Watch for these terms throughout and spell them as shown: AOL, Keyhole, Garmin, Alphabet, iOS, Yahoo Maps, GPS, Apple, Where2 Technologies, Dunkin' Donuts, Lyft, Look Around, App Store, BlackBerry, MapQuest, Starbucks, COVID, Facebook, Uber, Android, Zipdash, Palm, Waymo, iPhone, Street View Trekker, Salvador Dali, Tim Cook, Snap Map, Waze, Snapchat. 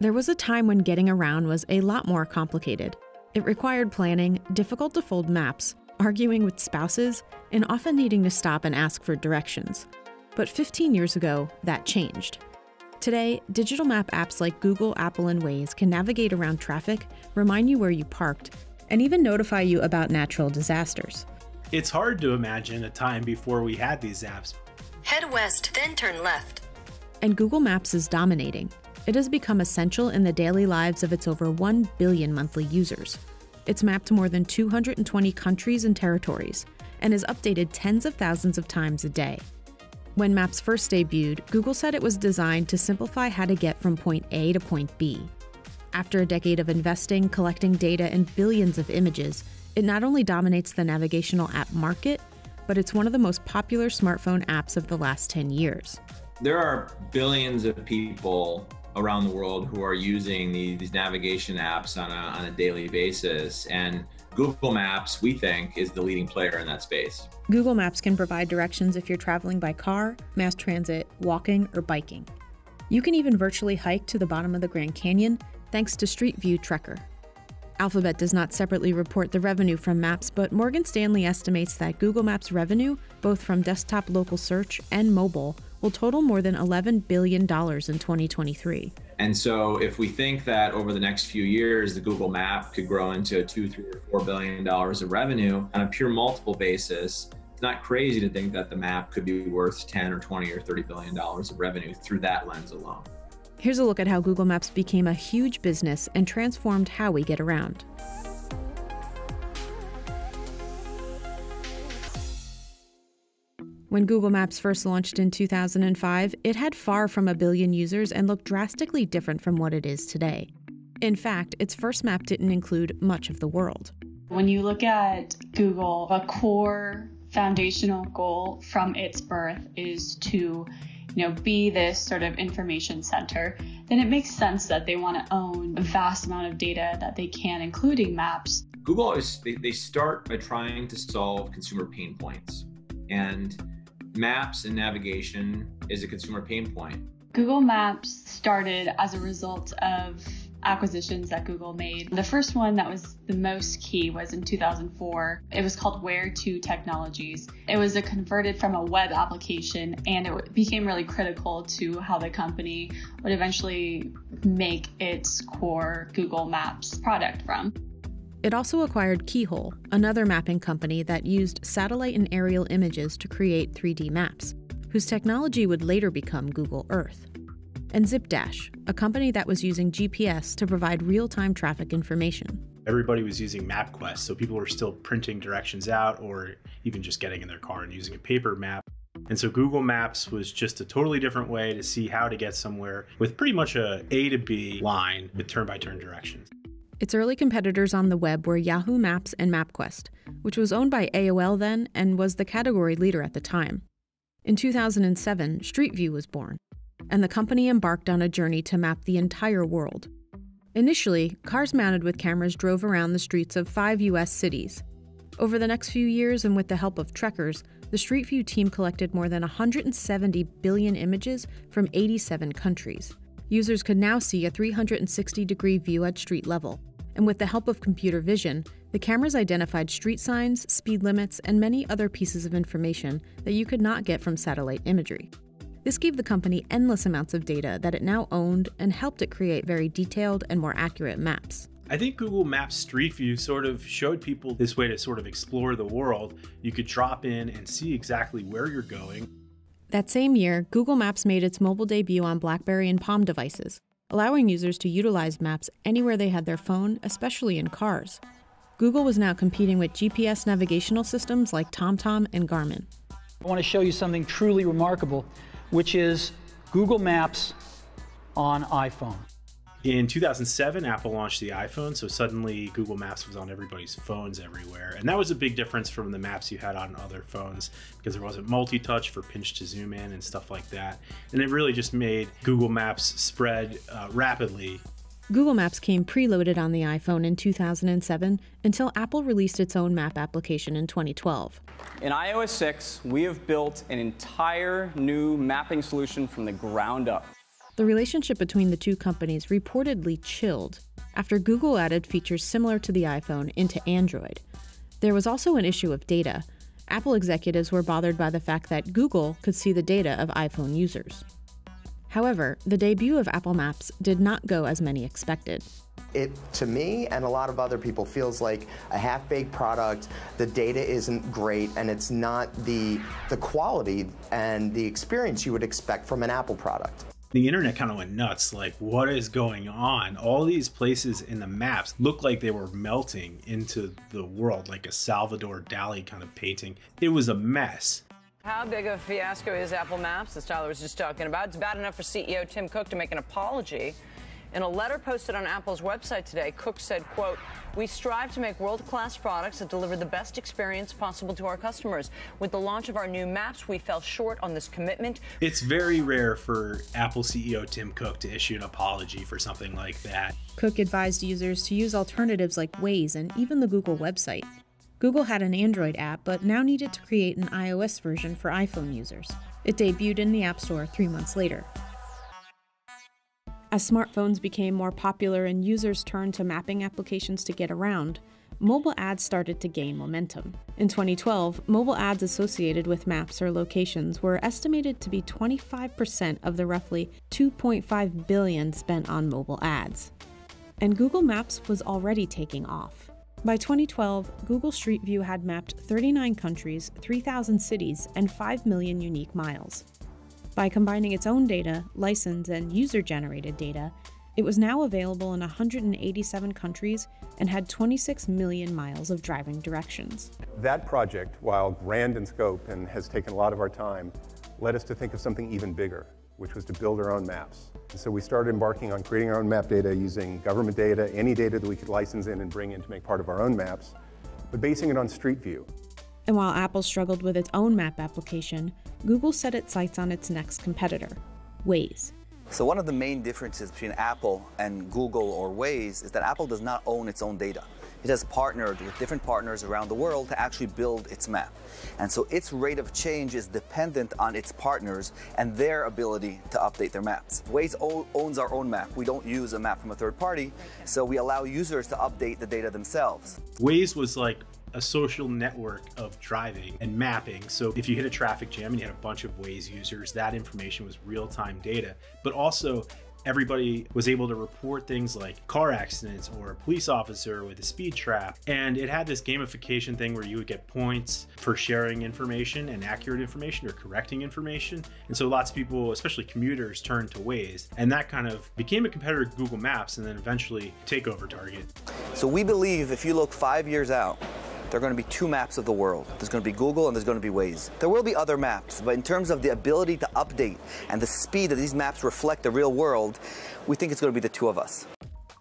There was a time when getting around was a lot more complicated. It required planning, difficult-to-fold maps, arguing with spouses, and often needing to stop and ask for directions. But 15 years ago, that changed. Today, digital map apps like Google, Apple, and Waze can navigate around traffic, remind you where you parked, and even notify you about natural disasters. It's hard to imagine a time before we had these apps. Head west, then turn left. And Google Maps is dominating. It has become essential in the daily lives of its over 1 billion monthly users. It's mapped more than 220 countries and territories, and is updated tens of thousands of times a day. When Maps first debuted, Google said it was designed to simplify how to get from point A to point B. After a decade of investing, collecting data, and billions of images, it not only dominates the navigational app market, but it's one of the most popular smartphone apps of the last 10 years. There are billions of people around the world who are using these navigation apps on a daily basis, and Google Maps, we think, is the leading player in that space. Google Maps can provide directions if you're traveling by car, mass transit, walking, or biking. You can even virtually hike to the bottom of the Grand Canyon thanks to Street View Trekker. Alphabet does not separately report the revenue from Maps, but Morgan Stanley estimates that Google Maps revenue, both from desktop local search and mobile, will total more than $11 billion in 2023. And so if we think that over the next few years, the Google Map could grow into $2, $3, or $4 billion of revenue on a pure multiple basis, it's not crazy to think that the map could be worth 10 or 20 or $30 billion of revenue through that lens alone. Here's a look at how Google Maps became a huge business and transformed how we get around. When Google Maps first launched in 2005, it had far from a billion users and looked drastically different from what it is today. In fact, its first map didn't include much of the world. When you look at Google, a core foundational goal from its birth is to, be this sort of information center, then it makes sense that they want to own a vast amount of data that they can, including maps. Google always, they start by trying to solve consumer pain points. And maps and navigation is a consumer pain point. Google Maps started as a result of acquisitions that Google made. The first one that was the most key was in 2004. It was called Where2 Technologies. It was converted from a web application, and it became really critical to how the company would eventually make its core Google Maps product from. It also acquired Keyhole, another mapping company that used satellite and aerial images to create 3D maps, whose technology would later become Google Earth. And Zipdash, a company that was using GPS to provide real-time traffic information. Everybody was using MapQuest, so people were still printing directions out or even just getting in their car and using a paper map. And so Google Maps was just a totally different way to see how to get somewhere with pretty much an A to B line with turn-by-turn directions. Its early competitors on the web were Yahoo Maps and MapQuest, which was owned by AOL then and was the category leader at the time. In 2007, Street View was born, and the company embarked on a journey to map the entire world. Initially, cars mounted with cameras drove around the streets of 5 U.S. cities. Over the next few years, and with the help of trekkers, the Street View team collected more than 170 billion images from 87 countries. Users could now see a 360-degree view at street level, and with the help of computer vision, the cameras identified street signs, speed limits, and many other pieces of information that you could not get from satellite imagery. This gave the company endless amounts of data that it now owned and helped it create very detailed and more accurate maps. I think Google Maps Street View sort of showed people this way to sort of explore the world. You could drop in and see exactly where you're going. That same year, Google Maps made its mobile debut on BlackBerry and Palm devices, allowing users to utilize maps anywhere they had their phone, especially in cars. Google was now competing with GPS navigational systems like TomTom and Garmin. I want to show you something truly remarkable, which is Google Maps on iPhone. In 2007, Apple launched the iPhone, so suddenly Google Maps was on everybody's phones everywhere. And that was a big difference from the maps you had on other phones because there wasn't multi-touch for pinch to zoom in and stuff like that. And it really just made Google Maps spread rapidly. Google Maps came preloaded on the iPhone in 2007 until Apple released its own map application in 2012. In iOS 6, we have built an entire new mapping solution from the ground up. The relationship between the two companies reportedly chilled after Google added features similar to the iPhone into Android. There was also an issue of data. Apple executives were bothered by the fact that Google could see the data of iPhone users. However, the debut of Apple Maps did not go as many expected. It, to me and a lot of other people, feels like a half-baked product. The data isn't great, and it's not the quality and the experience you would expect from an Apple product. The internet kind of went nuts, like, what is going on? All these places in the maps looked like they were melting into the world, like a Salvador Dali kind of painting. It was a mess. How big of a fiasco is Apple Maps, as Tyler was just talking about? It's bad enough for CEO Tim Cook to make an apology. In a letter posted on Apple's website today, Cook said, quote, "We strive to make world-class products that deliver the best experience possible to our customers. With the launch of our new maps, we fell short on this commitment." It's very rare for Apple CEO Tim Cook to issue an apology for something like that. Cook advised users to use alternatives like Waze and even the Google website. Google had an Android app, but now needed to create an iOS version for iPhone users. It debuted in the App Store 3 months later. As smartphones became more popular and users turned to mapping applications to get around, mobile ads started to gain momentum. In 2012, mobile ads associated with maps or locations were estimated to be 25% of the roughly $2.5 billion spent on mobile ads. And Google Maps was already taking off. By 2012, Google Street View had mapped 39 countries, 3,000 cities, and 5 million unique miles. By combining its own data, license, and user-generated data, it was now available in 187 countries and had 26 million miles of driving directions. That project, while grand in scope and has taken a lot of our time, led us to think of something even bigger, which was to build our own maps. And so we started embarking on creating our own map data using government data, any data that we could license in and bring in to make part of our own maps, but basing it on Street View. And while Apple struggled with its own map application, Google set its sights on its next competitor, Waze. So one of the main differences between Apple and Google or Waze is that Apple does not own its own data. It has partnered with different partners around the world to actually build its map. And so its rate of change is dependent on its partners and their ability to update their maps. Waze owns our own map. We don't use a map from a third party, so we allow users to update the data themselves. Waze was like a social network of driving and mapping. So if you hit a traffic jam and you had a bunch of Waze users, that information was real-time data. But also, everybody was able to report things like car accidents or a police officer with a speed trap. And it had this gamification thing where you would get points for sharing information and accurate information or correcting information. And so lots of people, especially commuters, turned to Waze. And that kind of became a competitor to Google Maps and then eventually takeover target. So we believe if you look 5 years out, there are going to be two maps of the world. There's going to be Google and there's going to be Waze. There will be other maps, but in terms of the ability to update and the speed that these maps reflect the real world, we think it's going to be the two of us.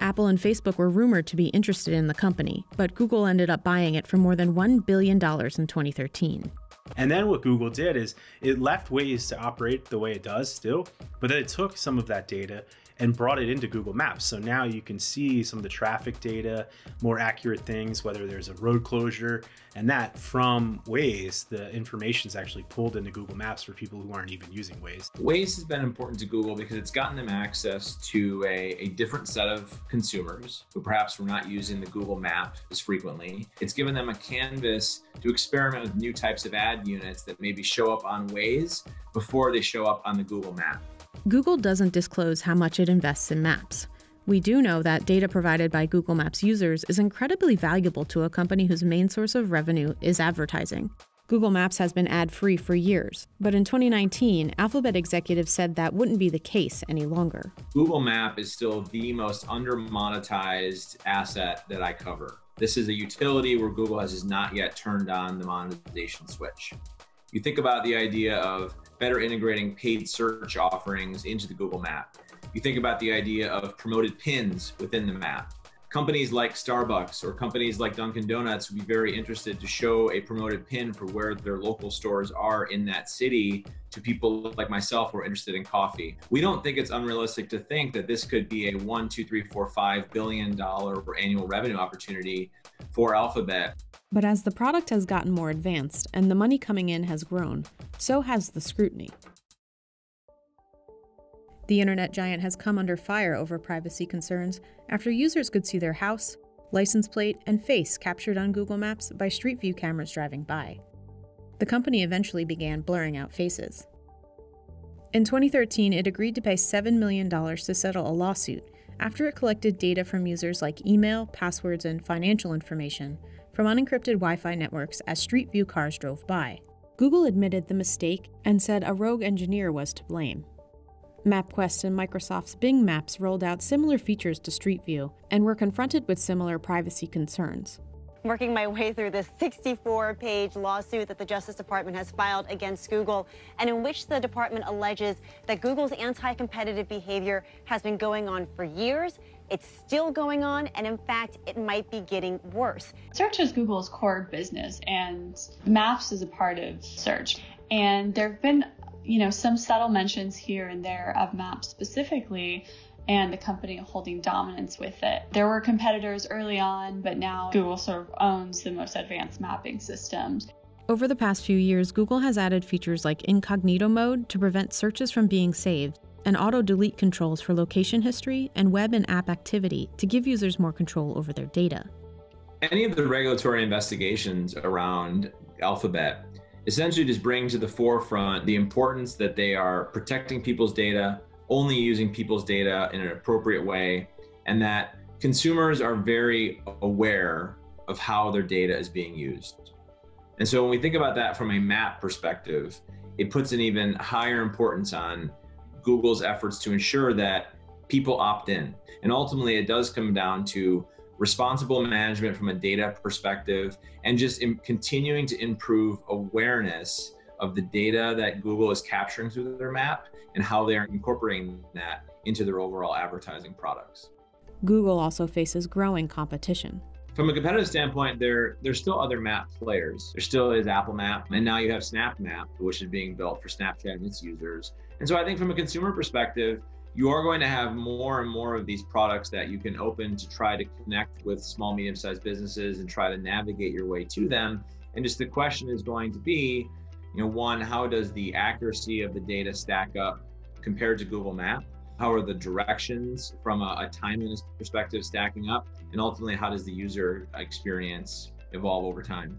Apple and Facebook were rumored to be interested in the company, but Google ended up buying it for more than $1 billion in 2013. And then what Google did is it left Waze to operate the way it does still, but then it took some of that data and brought it into Google Maps. So now you can see some of the traffic data, more accurate things, whether there's a road closure, and that from Waze, the information is actually pulled into Google Maps for people who aren't even using Waze. Waze has been important to Google because it's gotten them access to a different set of consumers who perhaps were not using the Google Map as frequently. It's given them a canvas to experiment with new types of ad units that maybe show up on Waze before they show up on the Google Map. Google doesn't disclose how much it invests in maps. We do know that data provided by Google Maps users is incredibly valuable to a company whose main source of revenue is advertising. Google Maps has been ad-free for years, but in 2019, Alphabet executives said that wouldn't be the case any longer. Google Maps is still the most under-monetized asset that I cover. This is a utility where Google has not yet turned on the monetization switch. You think about the idea of better integrating paid search offerings into the Google Map. You think about the idea of promoted pins within the map. Companies like Starbucks or companies like Dunkin' Donuts would be very interested to show a promoted pin for where their local stores are in that city to people like myself who are interested in coffee. We don't think it's unrealistic to think that this could be a $1, $2, $3, $4, $5 billion annual revenue opportunity for Alphabet. But as the product has gotten more advanced and the money coming in has grown, so has the scrutiny. The internet giant has come under fire over privacy concerns after users could see their house, license plate, and face captured on Google Maps by Street View cameras driving by. The company eventually began blurring out faces. In 2013, it agreed to pay $7 million to settle a lawsuit after it collected data from users like email, passwords, and financial information from unencrypted Wi-Fi networks as Street View cars drove by. Google admitted the mistake and said a rogue engineer was to blame. MapQuest and Microsoft's Bing Maps rolled out similar features to Street View and were confronted with similar privacy concerns. Working my way through this 64-page lawsuit that the Justice Department has filed against Google, and in which the department alleges that Google's anti-competitive behavior has been going on for years. It's still going on, and in fact, it might be getting worse. Search is Google's core business, and Maps is a part of search. And there have been, some subtle mentions here and there of Maps specifically, and the company holding dominance with it. There were competitors early on, but now Google sort of owns the most advanced mapping systems. Over the past few years, Google has added features like incognito mode to prevent searches from being saved, and auto-delete controls for location history and web and app activity to give users more control over their data. Any of the regulatory investigations around Alphabet essentially just bring to the forefront the importance that they are protecting people's data, only using people's data in an appropriate way, and that consumers are very aware of how their data is being used. And so when we think about that from a map perspective, it puts an even higher importance on Google's efforts to ensure that people opt in. And ultimately, it does come down to responsible management from a data perspective and just continuing to improve awareness of the data that Google is capturing through their map and how they are incorporating that into their overall advertising products. Google also faces growing competition. From a competitive standpoint, there's still other map players. There still is Apple Map, and now you have Snap Map, which is being built for Snapchat and its users. And so I think from a consumer perspective, you are going to have more and more of these products that you can open to try to connect with small, medium-sized businesses and try to navigate your way to them. And just the question is going to be, one, how does the accuracy of the data stack up compared to Google Maps? How are the directions from a timeliness perspective stacking up? And ultimately, how does the user experience evolve over time?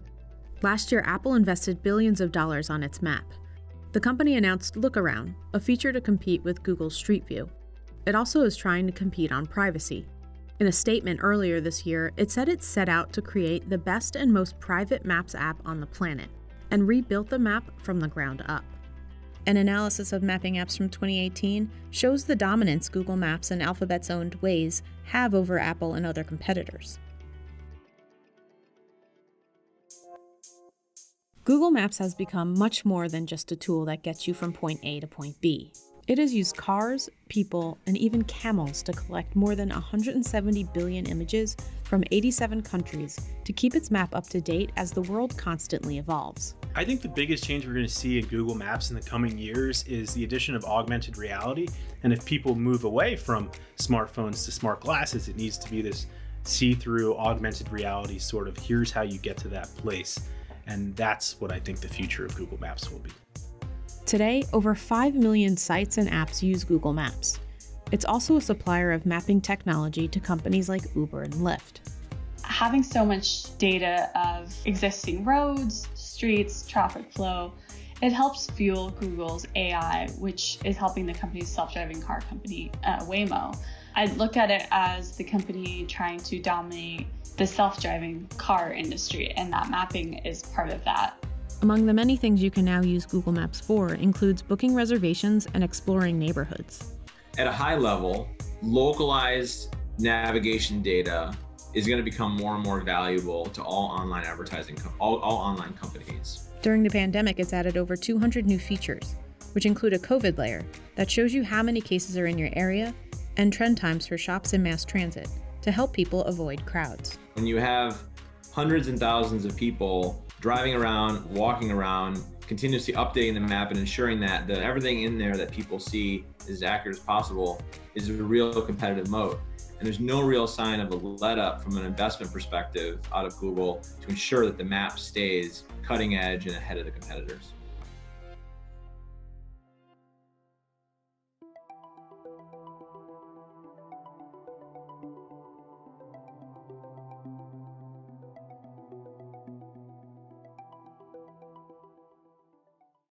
Last year, Apple invested billions of dollars on its map. The company announced Look Around, a feature to compete with Google's Street View. It also is trying to compete on privacy. In a statement earlier this year, it said it set out to create the best and most private maps app on the planet, and rebuilt the map from the ground up. An analysis of mapping apps from 2018 shows the dominance Google Maps and Alphabet's owned Waze have over Apple and other competitors. Google Maps has become much more than just a tool that gets you from point A to point B. It has used cars, people, and even camels to collect more than 170 billion images from 87 countries to keep its map up to date as the world constantly evolves. I think the biggest change we're going to see in Google Maps in the coming years is the addition of augmented reality. And if people move away from smartphones to smart glasses, it needs to be this see-through augmented reality sort of here's how you get to that place. And that's what I think the future of Google Maps will be. Today, over 5 million sites and apps use Google Maps. It's also a supplier of mapping technology to companies like Uber and Lyft. Having so much data of existing roads, streets, traffic flow, it helps fuel Google's AI, which is helping the company's self-driving car company, Waymo. I'd look at it as the company trying to dominate the self-driving car industry, and that mapping is part of that. Among the many things you can now use Google Maps for includes booking reservations and exploring neighborhoods. At a high level, localized navigation data is going to become more and more valuable to all online advertising, all online companies. During the pandemic, it's added over 200 new features, which include a COVID layer that shows you how many cases are in your area and trend times for shops and mass transit to help people avoid crowds. When you have hundreds and thousands of people driving around, walking around, continuously updating the map and ensuring that everything in there that people see is as accurate as possible is a real competitive moat. And there's no real sign of a let up from an investment perspective out of Google to ensure that the map stays cutting edge and ahead of the competitors.